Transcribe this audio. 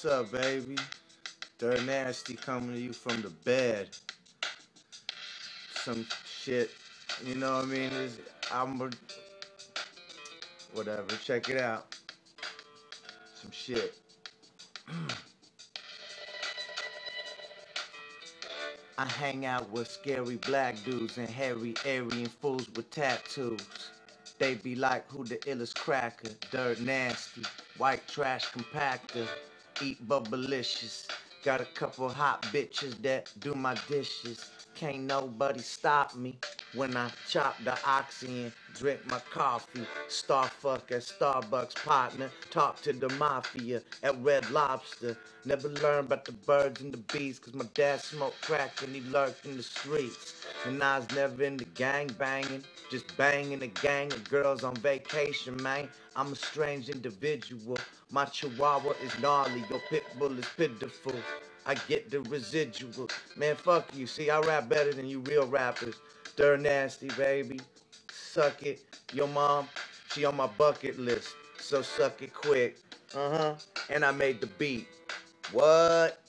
What's up, baby? Dirt Nasty coming to you from the bed. Some shit, you know what I mean? Whatever, check it out. Some shit. I hang out with scary black dudes and hairy Aryan fools with tattoos. They be like, who the illest cracker? Dirt Nasty, white trash compactor, eat bubblicious. Got a couple hot bitches that do my dishes. Can't nobody stop me when I chop the oxy and drink my coffee. Starfuck at Starbucks, partner. Talk to the mafia at Red Lobster. Never learned about the birds and the bees, cause my dad smoked crack and he lurked in the streets. And I was never into gang banging, just banging a gang of girls on vacation, man. I'm a strange individual. My chihuahua is gnarly, your pit bull is pitiful. I get the residual. Man, fuck you. See, I rap better than you real rappers. Dirt Nasty, baby. Suck it. Your mom, she on my bucket list. So suck it quick. And I made the beat. What?